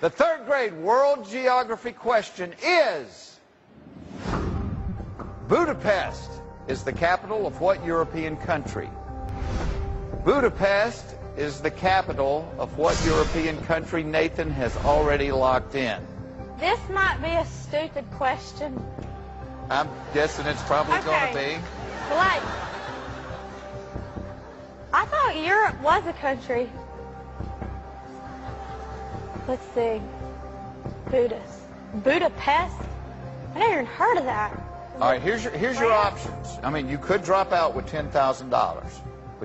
The third grade world geography question is: Budapest is the capital of what European country? Budapest is the capital of what European country? Nathan has already locked in. This might be a stupid question. I'm guessing it's probably going to be. Like, I thought Europe was a country. Let's see. Budapest? I never even heard of that. All right, here's your options. I mean, you could drop out with $10,000.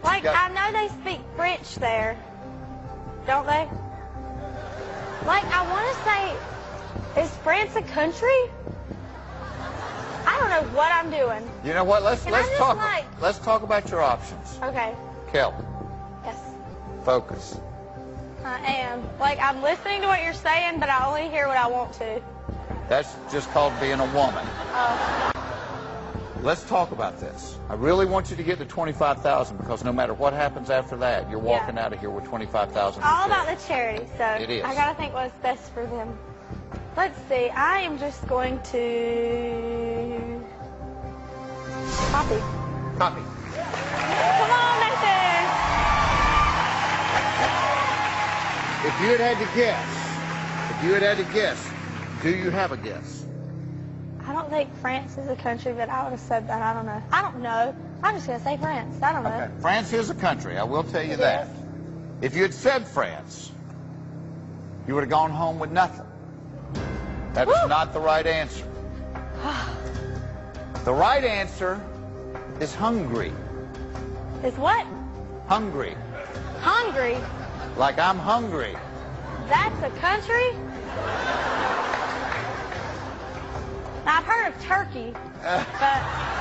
Like, I know they speak French there, don't they? Like, I want to say, is France a country? I don't know what I'm doing. You know what? Let's talk about your options. Okay. Kel. Yes. Focus. I am. Like, I'm listening to what you're saying, but I only hear what I want to. That's just called being a woman. Oh. Let's talk about this. I really want you to get to $25,000 because no matter what happens after that, you're walking out of here with $25,000. All about the charity, so it is. I gotta think what's best for them. Let's see. I am just going to copy. Come on, Nathan. If you had to guess, do you have a guess? I don't think France is a country, but I would have said that. I don't know. I'm just going to say France. I don't know. Okay. France is a country. I will tell you that. If you had said France, you would have gone home with nothing. That is not the right answer. The right answer is Hungary. Is what? Hungary. Hungary? Like I'm hungry. That's a country? Now, I've heard of Turkey, but...